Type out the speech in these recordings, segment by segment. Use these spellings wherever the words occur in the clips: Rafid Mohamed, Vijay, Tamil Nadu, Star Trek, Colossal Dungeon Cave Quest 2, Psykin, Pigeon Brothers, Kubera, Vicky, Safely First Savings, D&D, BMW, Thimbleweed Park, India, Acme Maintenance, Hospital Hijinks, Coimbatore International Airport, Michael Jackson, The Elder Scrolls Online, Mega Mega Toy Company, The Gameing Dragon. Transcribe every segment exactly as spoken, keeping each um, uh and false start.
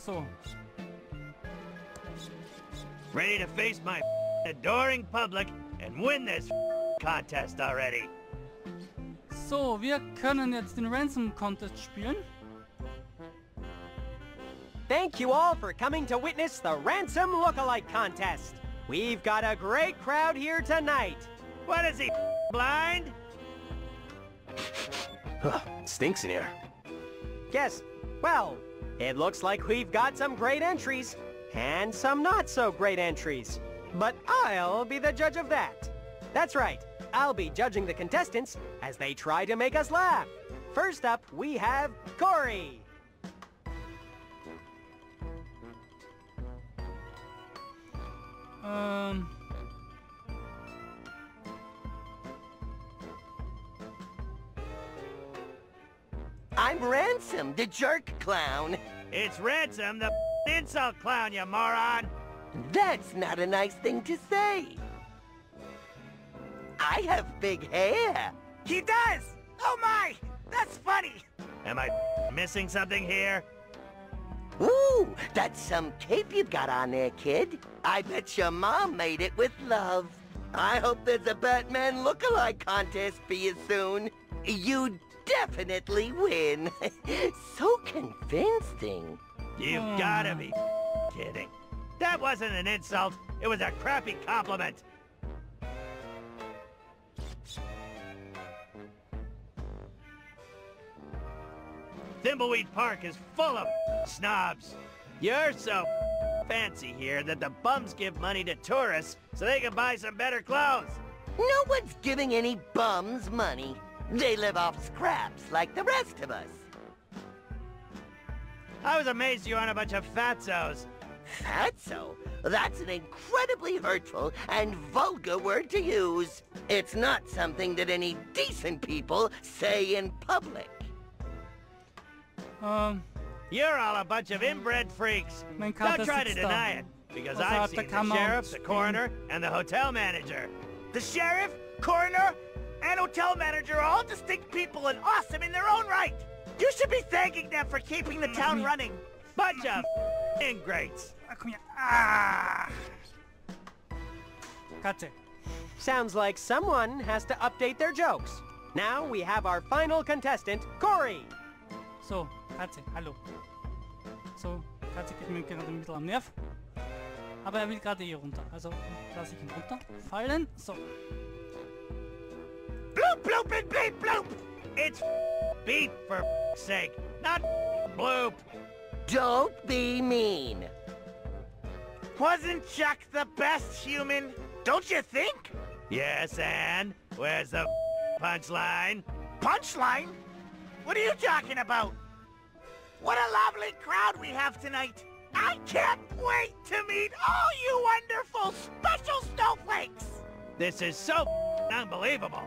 so. Ready to face my adoring public and win this contest already. So, wir können jetzt den Ransom Contest spielen. Thank you all for coming to witness the Ransom Lookalike Contest. We've got a great crowd here tonight. What is he, blind? Huh, stinks in here. Yes, well, it looks like we've got some great entries, and some not so great entries. But I'll be the judge of that. That's right, I'll be judging the contestants as they try to make us laugh. First up, we have Corey. Um... I'm Ransom, the jerk clown. It's Ransom, the insult clown, you moron! That's not a nice thing to say. I have big hair. He does! Oh my! That's funny! Am I missing something here? Ooh, that's some cape you've got on there, kid. I bet your mom made it with love. I hope there's a Batman look-alike contest for you soon. You definitely win. So convincing. You've oh. gotta be kidding. That wasn't an insult. It was a crappy compliment. Thimbleweed Park is full of snobs. You're so fancy here that the bums give money to tourists so they can buy some better clothes. No one's giving any bums money. They live off scraps like the rest of us. I was amazed you aren't a bunch of fatzos. Fatso? That's an incredibly hurtful and vulgar word to use. It's not something that any decent people say in public. Um... You're all a bunch of inbred freaks. Don't try to deny it, because I've seen the sheriff, the coroner, and the hotel manager. The sheriff, coroner, and hotel manager are all distinct people and awesome in their own right. You should be thanking them for keeping the town running. Bunch of ingrates. Ah. Cut it. Sounds like someone has to update their jokes. Now we have our final contestant, Corey. So, Katze, hallo. So, Katze geht mir gerade ein bisschen am Nerv. Aber er will gerade hier runter. Also, lasse ich ihn runter. Fallen. So. Bloop, bloop, bloop, bloop, bloop! It's beep for sake, not bloop. Don't be mean. Wasn't Chuck the best human? Don't you think? Yes, and? Where's the punchline? Punchline? What are you talking about? What a lovely crowd we have tonight! I can't wait to meet all you wonderful special snowflakes! This is so unbelievable!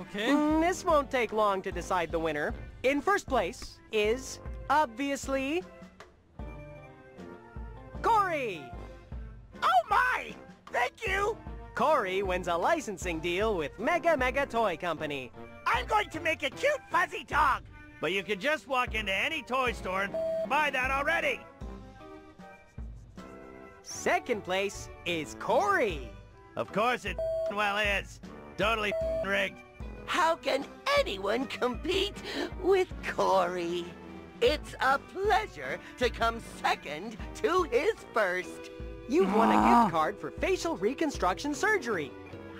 Okay. Mm, this won't take long to decide the winner. In first place is, obviously, Corey! Oh my! Thank you! Corey wins a licensing deal with Mega Mega Toy Company. I'm going to make a cute fuzzy dog! But you can just walk into any toy store and buy that already! Second place is Corey! Of course it well is! Totally rigged! How can anyone compete with Corey? It's a pleasure to come second to his first! You've won a gift card for facial reconstruction surgery!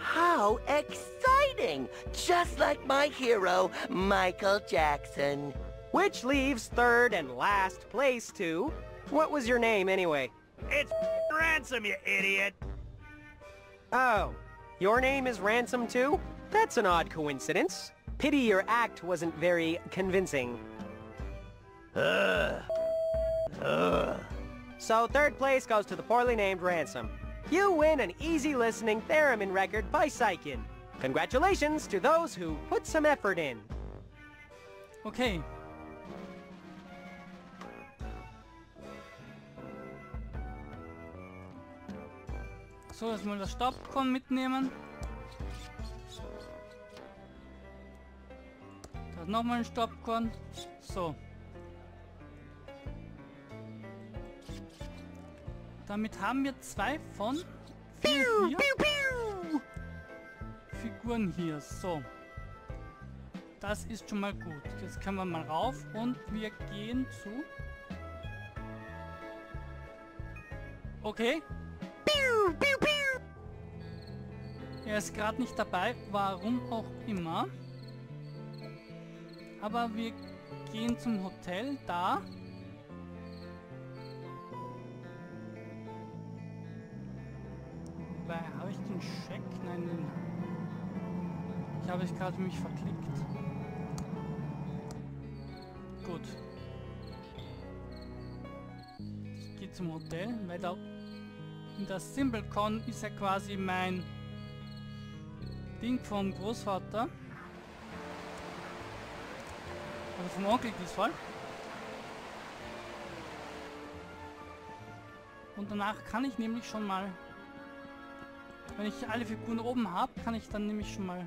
How exciting! Just like my hero, Michael Jackson. Which leaves third and last place to... What was your name, anyway? It's Ransom, you idiot! Oh, your name is Ransom, too? That's an odd coincidence. Pity your act wasn't very convincing. Ugh. Ugh. So third place goes to the poorly named Ransom. You win an easy listening theremin record by Psykin. Congratulations to those who put some effort in. Okay. So, jetzt mal das Stabkorn mitnehmen. Dann nochmal einen Stopp kommt. So. Damit haben wir zwei von vier hier. Figuren hier. So. Das ist schon mal gut. Jetzt können wir mal rauf und wir gehen zu... Okay. Er ist gerade nicht dabei, warum auch immer. Aber wir gehen zum Hotel, da. Wobei, habe ich den Scheck? Nein, nein. Ich habe mich gerade mich verklickt. Gut. Ich gehe zum Hotel, weil da in der Symbolcon ist ja quasi mein Ding vom Großvater. Also vom Onkel diesmal. Und danach kann ich nämlich schon mal, wenn ich alle Figuren oben habe, kann ich dann nämlich schon mal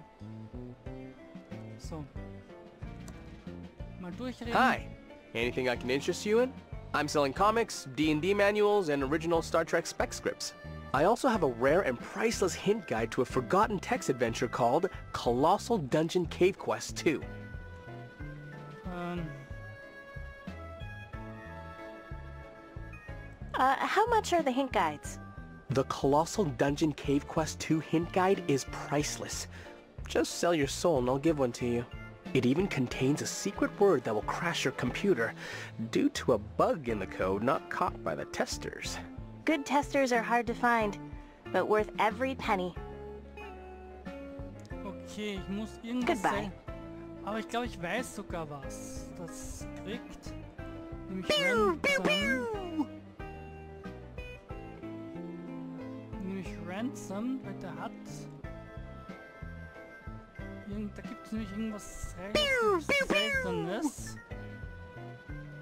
so mal durchreden. Hi. Anything I can interest you in? I'm selling comics, D and D manuals and original Star Trek spec scripts. I also have a rare and priceless hint guide to a forgotten text adventure called Colossal Dungeon Cave Quest two. Um. Uh, how much are the hint guides? The Colossal Dungeon Cave Quest two hint guide is priceless. Just sell your soul and I'll give one to you. It even contains a secret word that will crash your computer due to a bug in the code not caught by the testers. Good testers are hard to find, but worth every penny. Okay, ich muss irgendwas Goodbye. Sehen. Aber ich glaube, ich weiß sogar was. Das kriegt nämlich Pew, Ransom. Pew, Pew. Nämlich Ransom, weil der hat... Irgend, da gibt es nämlich irgendwas relativ Seltenes.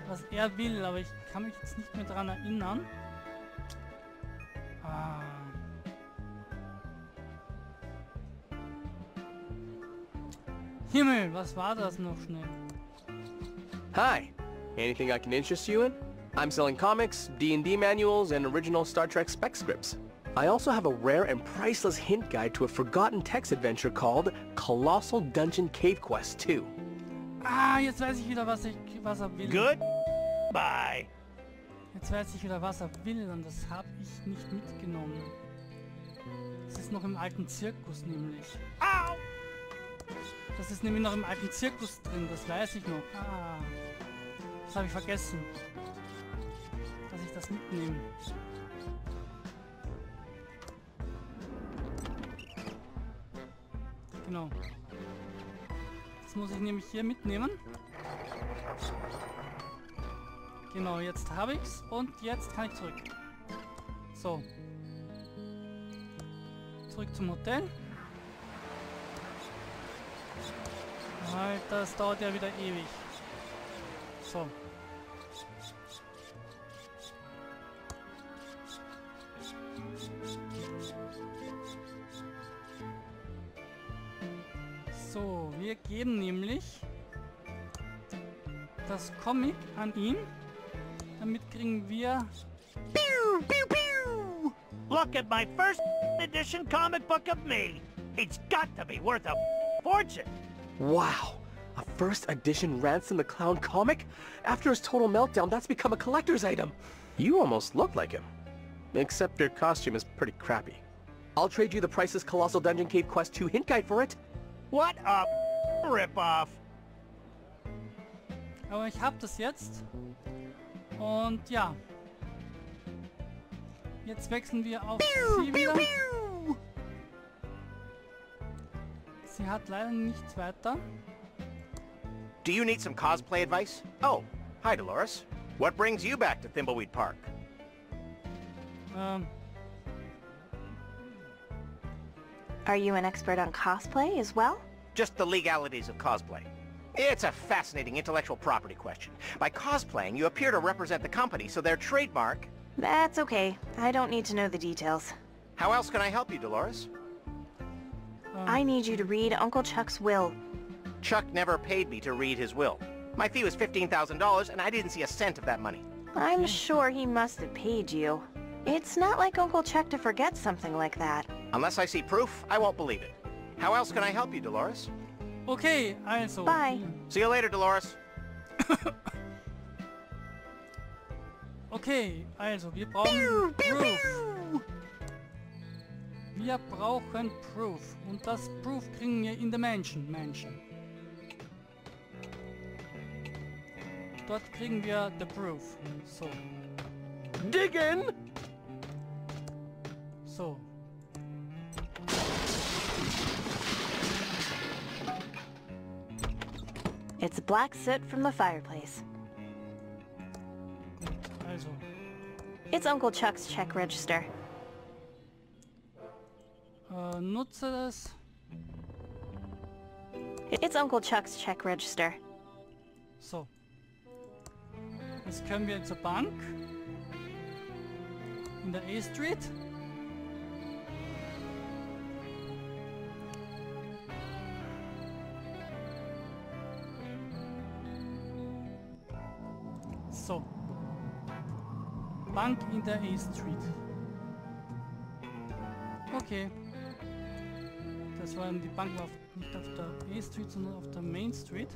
Was er will, aber ich kann mich jetzt nicht mehr daran erinnern. Ah. Himmel, was war das noch schnell? Hi. Anything I can interest you in? I'm selling comics, D and D manuals and original Star Trek spec scripts. I also have a rare and priceless hint guide to a forgotten text adventure called Colossal Dungeon Cave Quest two. Ah, jetzt weiß ich wieder, was ich was er will. Goodbye. Jetzt weiß ich wieder, was er will, und das habe ich nicht mitgenommen. Das ist noch im alten Zirkus nämlich. Au! Das ist nämlich noch im alten Zirkus drin, das weiß ich noch. Ah, das habe ich vergessen, dass ich das mitnehme. Genau. Das muss ich nämlich hier mitnehmen. Genau, jetzt habe ich's und jetzt kann ich zurück. So. Zurück zum Hotel. Alter, das dauert ja wieder ewig. So. So, wir geben nämlich das Comic an ihn. Damit kriegen wir... Pew, pew, pew. Look at my first edition comic book of me. It's got to be worth a fortune. Wow, a first edition Ransom the Clown comic? After his total meltdown, that's become a collector's item. You almost look like him. Except your costume is pretty crappy. I'll trade you the priceless Colossal Dungeon Cave Quest two hint guide for it. What a rip-off. Aber ich hab das jetzt. Und ja, jetzt wechseln wir auf pew, sie wieder. Pew, pew. Sie hat leider nichts weiter. Do you need some cosplay advice? Oh, hi Dolores. What brings you back to Thimbleweed Park? Um. Are you an expert on cosplay as well? Just the legalities of cosplay. It's a fascinating intellectual property question. By cosplaying, you appear to represent the company, so their trademark... That's okay. I don't need to know the details. How else can I help you, Dolores? Um. I need you to read Uncle Chuck's will. Chuck never paid me to read his will. My fee was fifteen thousand dollars, and I didn't see a cent of that money. I'm sure he must have paid you. It's not like Uncle Chuck to forget something like that. Unless I see proof, I won't believe it. How else can I help you, Dolores? Okay, I saw. Bye. See you later, Dolores. Okay, also wir brauchen pew, pew, Proof. Pew. Wir brauchen Proof. Und das Proof kriegen wir in der Mansion. Mansion. Dort kriegen wir the Proof. So. Diggen! So. It's black soot from the fireplace. It's Uncle Chuck's check register. Uh, nutze das. It's Uncle Chuck's check register. So. Jetzt können wir zur Bank. In der A Street. So. Bank in der A Street. Okay. Das war die Bank auf, nicht auf der A Street, sondern auf der Main Street.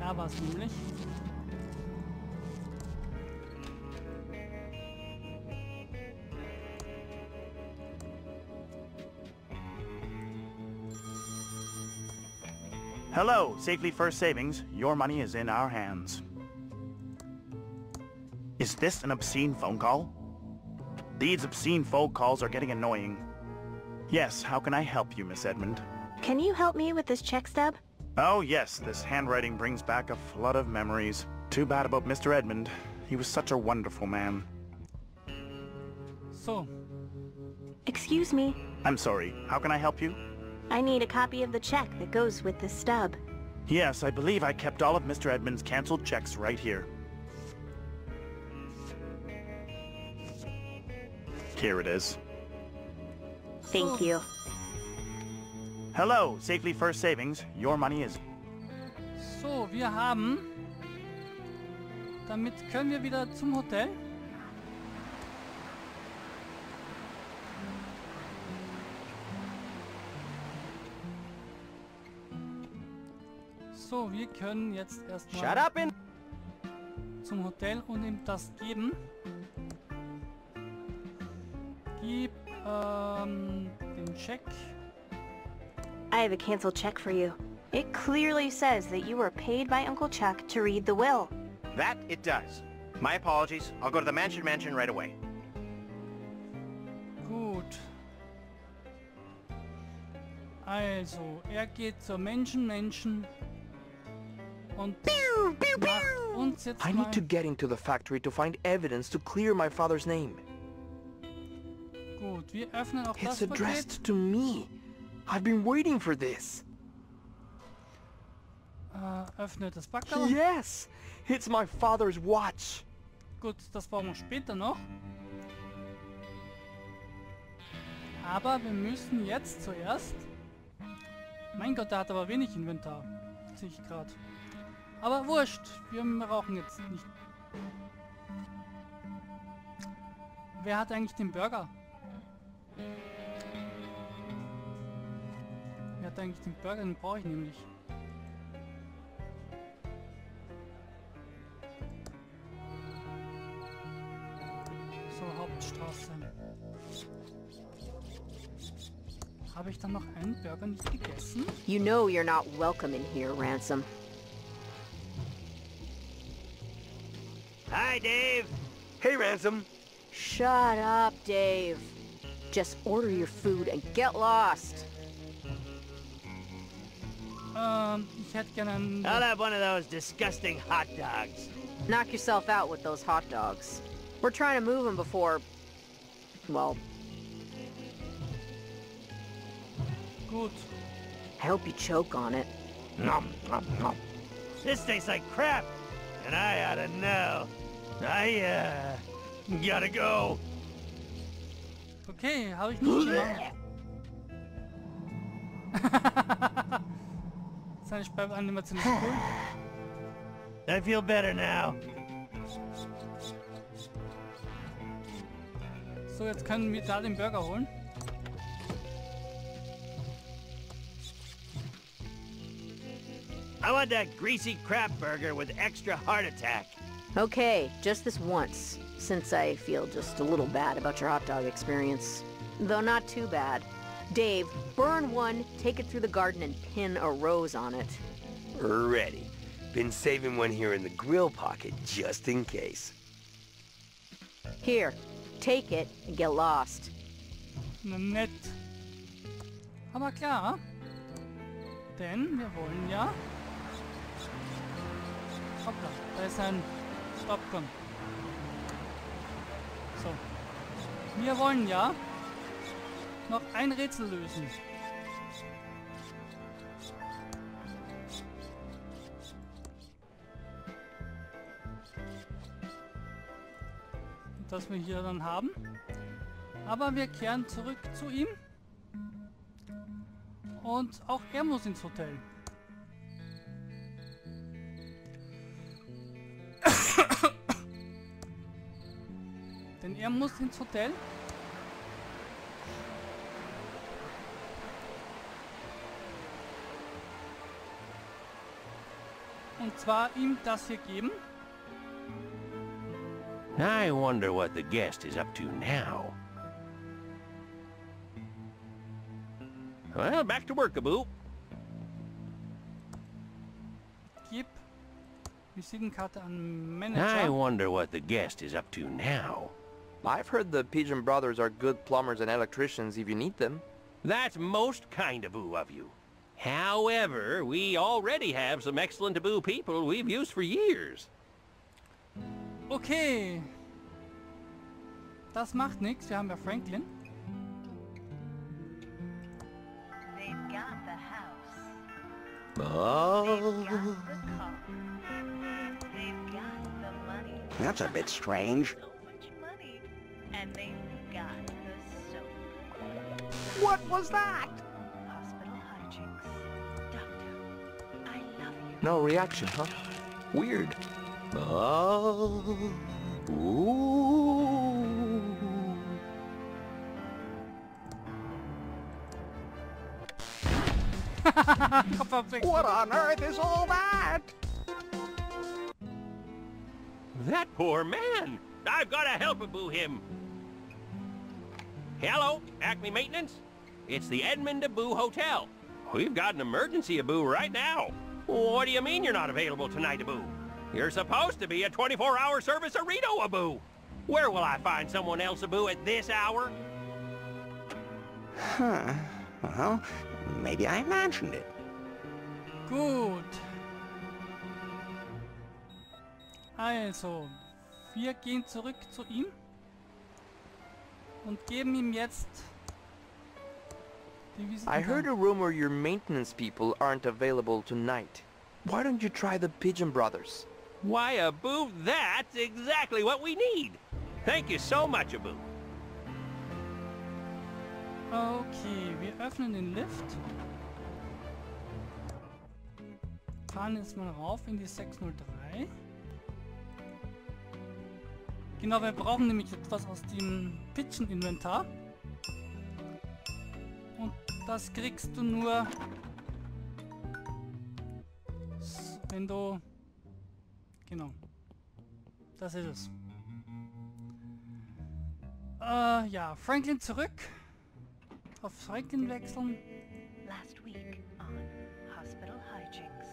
Da war es nämlich. Hello, Safely First Savings. Your money is in our hands. Is this an obscene phone call? These obscene phone calls are getting annoying. Yes, how can I help you, Miss Edmund? Can you help me with this check stub? Oh yes, this handwriting brings back a flood of memories. Too bad about Mister Edmund. He was such a wonderful man. So. Excuse me. I'm sorry. How can I help you? I need a copy of the check that goes with this stub. Yes, I believe I kept all of Mister Edmund's canceled checks right here. Here it is. Thank you. Hello, Safely First Savings. Your money is... So, wir haben... Damit können wir wieder zum Hotel. So, wir können jetzt erstmal zum Hotel und ihm das geben. Gib ähm, den Check. I have a canceled check for you. It clearly says that you were paid by Uncle Chuck to read the will. That it does. My apologies. I'll go to the mansion mansion right away. Gut. Also, er geht zur Mansion mansion. Pew, pew, pew. I need to get into the factory to find evidence to clear my father's name. Gut, wir öffnen auch it's das addressed Paket. To me. I've been waiting for this. Uh, öffnet das Paket. Yes, it's my father's watch. Gut, das brauchen wir später noch. Aber wir müssen jetzt zuerst... Mein Gott, der hat aber wenig Inventar. Sehe ich gerade. Aber wurscht, wir rauchen jetzt nicht. Wer hat eigentlich den Burger? Wer hat eigentlich den Burger? Den brauche ich nämlich. So, Hauptstraße. Habe ich dann noch einen Burger nicht gegessen? You know you're not welcome in here, Ransom. Hi, Dave! Hey, Ransom! Shut up, Dave. Just order your food and get lost. Um, ich hätte gerne einen... I'll have one of those disgusting hot dogs. Knock yourself out with those hot dogs. We're trying to move them before... Well... Gut. I hope you choke on it. Nom, nom, nom. This tastes like crap, and I ought to know. I, uh, gotta go. Okay, habe ich nicht gemacht. Seine Speiberanimation ist cool. I feel better now. So, jetzt können wir da den Burger holen. I want that greasy crap burger with extra heart attack. Okay, just this once, since I feel just a little bad about your hot dog experience. Though not too bad. Dave, burn one, take it through the garden and pin a rose on it. Ready. Been saving one here in the grill pocket just in case. Here, take it and get lost. Nett. Aber klar, denn wir wollen ja... Hoppla, da ist ein Stoppkon. So. Wir wollen ja noch ein Rätsel lösen. Das wir hier dann haben. Aber wir kehren zurück zu ihm. Und auch er muss ins Hotel. Denn er muss ins Hotel. Und zwar ihm das hier geben. I wonder what the guest is up to now. Well, back to work, Abu. Gib Visitenkarte an Manager. I wonder what the guest is up to now. I've heard the Pigeon Brothers are good plumbers and electricians if you need them. That's most kind of oo of you. However, we already have some excellent taboo people we've used for years. Okay. Das macht nichts, wir haben ja Franklin. They've got the house. Oh. They've got the car. They've got the money. That's a bit strange. And they got the soap. What was that? Hospital hijinks. Doctor, I love you. No reaction, huh? Weird. Oh. Ooh. What on earth is all that? That poor man. I've got to help Abu him. Hello, Acme Maintenance? It's the Edmund Abu Hotel. We've got an emergency, Abu, right now. What do you mean you're not available tonight, Abu? You're supposed to be a twenty-four hour service Arito, Abu. Where will I find someone else, Abu, at this hour? Huh. Well, maybe I imagined it. Good. Also, wir gehen zurück zu ihm. Und geben ihm jetzt die Visitenkarte. I heard a rumor your maintenance people aren't available tonight. Why don't you try the Pigeon Brothers? Why, Abu, that's exactly what we need. Thank you so much, Abu. Okay, wir öffnen den Lift. Fahren jetzt mal rauf in die sechs null drei. Genau, wir brauchen nämlich etwas aus dem Pitchen-Inventar. Und das kriegst du nur, wenn du... Genau. Das ist es. Äh, ja, Franklin zurück. Auf Franklin wechseln. Last week on Hospital Hijinks.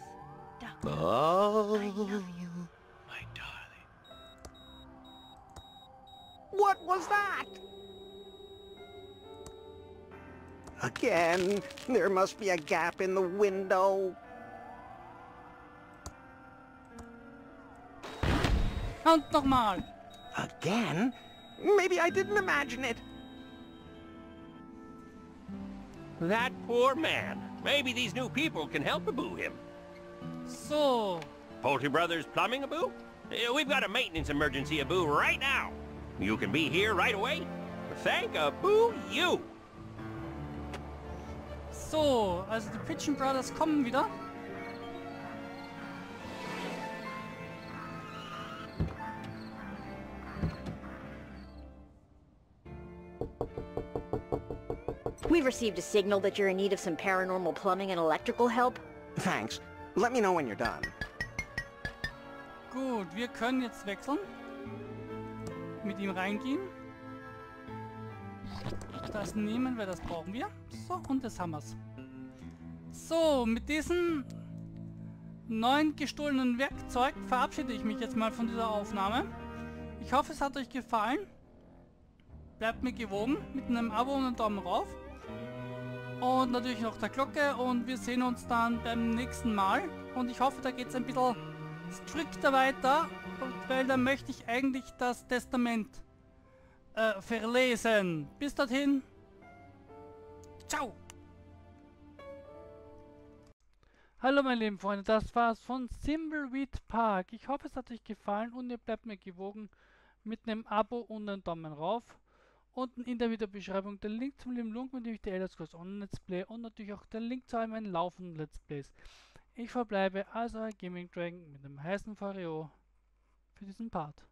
Doctor, oh. I love you. What was that? Again, there must be a gap in the window. Und nochmal. Again? Maybe I didn't imagine it. That poor man. Maybe these new people can help Abu him. So. Poultry Brothers Plumbing, Abu? We've got a maintenance emergency, Abu, right now. You can be here right away? Thank a boo you! So, also die Pigeon Brothers kommen wieder. We've received a signal that you're in need of some paranormal plumbing and electrical help. Thanks. Let me know when you're done. Gut, wir können jetzt wechseln. Mit ihm reingehen. Das nehmen wir, das brauchen wir. So, und das haben wir's. So, mit diesem neuen gestohlenen Werkzeug verabschiede ich mich jetzt mal von dieser Aufnahme. Ich hoffe, es hat euch gefallen. Bleibt mir gewogen mit einem Abo und einem Daumen rauf. Und natürlich noch der Glocke, und wir sehen uns dann beim nächsten Mal. Und ich hoffe, da geht es ein bisschen strikter weiter, weil da möchte ich eigentlich das Testament äh, verlesen. Bis dorthin. Ciao. Hallo meine lieben Freunde, das war's von Thimbleweed Park. Ich hoffe, es hat euch gefallen und ihr bleibt mir gewogen mit einem Abo und einem Daumen rauf. Unten in der Videobeschreibung der Link zum lieben Lunk, mit dem ich die Elder Scrolls Online Let's Play und natürlich auch der Link zu all meinen laufenden Let's Plays. Ich verbleibe also Gaming Dragon mit einem heißen Fario für diesen Part.